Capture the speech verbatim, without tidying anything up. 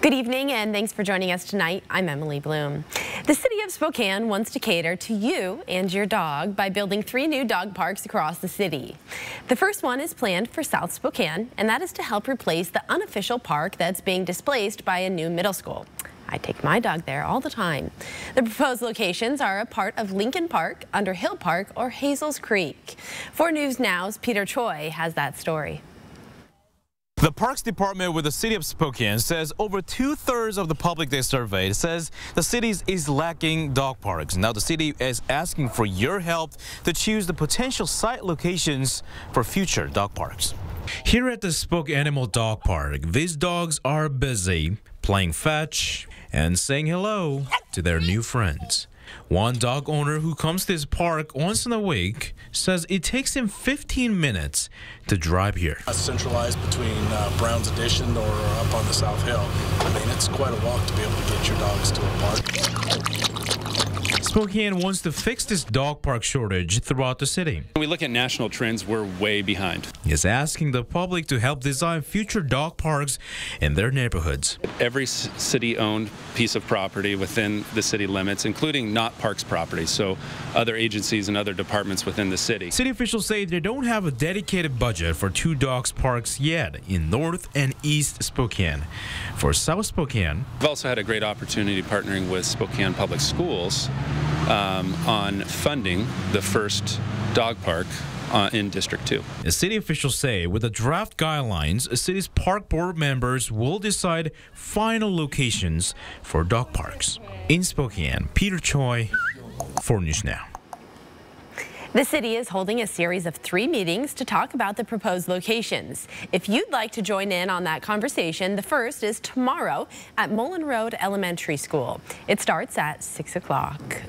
Good evening and thanks for joining us tonight. I'm Emily Bloom. The city of Spokane wants to cater to you and your dog by building three new dog parks across the city. The first one is planned for South Spokane, and that is to help replace the unofficial park that's being displaced by a new middle school. I take my dog there all the time. The proposed locations are a part of Lincoln Park, Underhill Park, or Hazel's Creek. For News Now's Peter Choi has that story. The Parks Department with the City of Spokane says over two-thirds of the public they surveyed says the city is lacking dog parks. Now the city is asking for your help to choose the potential site locations for future dog parks. Here at the Spokane Animal Dog Park, these dogs are busy playing fetch and saying hello to their new friends. One dog owner who comes to this park once in a week says it takes him fifteen minutes to drive here. It's centralized between uh, Brown's Addition or up on the South Hill. I mean, it's quite a walk to be able to get your dogs to a park. Spokane wants to fix this dog park shortage throughout the city. When we look at national trends, we're way behind. It's asking the public to help design future dog parks in their neighborhoods. Every city-owned piece of property within the city limits, including not parks property, so other agencies and other departments within the city. City officials say they don't have a dedicated budget for two dogs parks yet in North and East Spokane. For South Spokane, we've also had a great opportunity partnering with Spokane Public Schools um, on funding the first dog park Uh, in District two. As city officials say, with the draft guidelines, a city's park board members will decide final locations for dog parks. In Spokane, Peter Choi for News Now. The city is holding a series of three meetings to talk about the proposed locations. If you'd like to join in on that conversation, the first is tomorrow at Mullen Road Elementary School. It starts at six o'clock.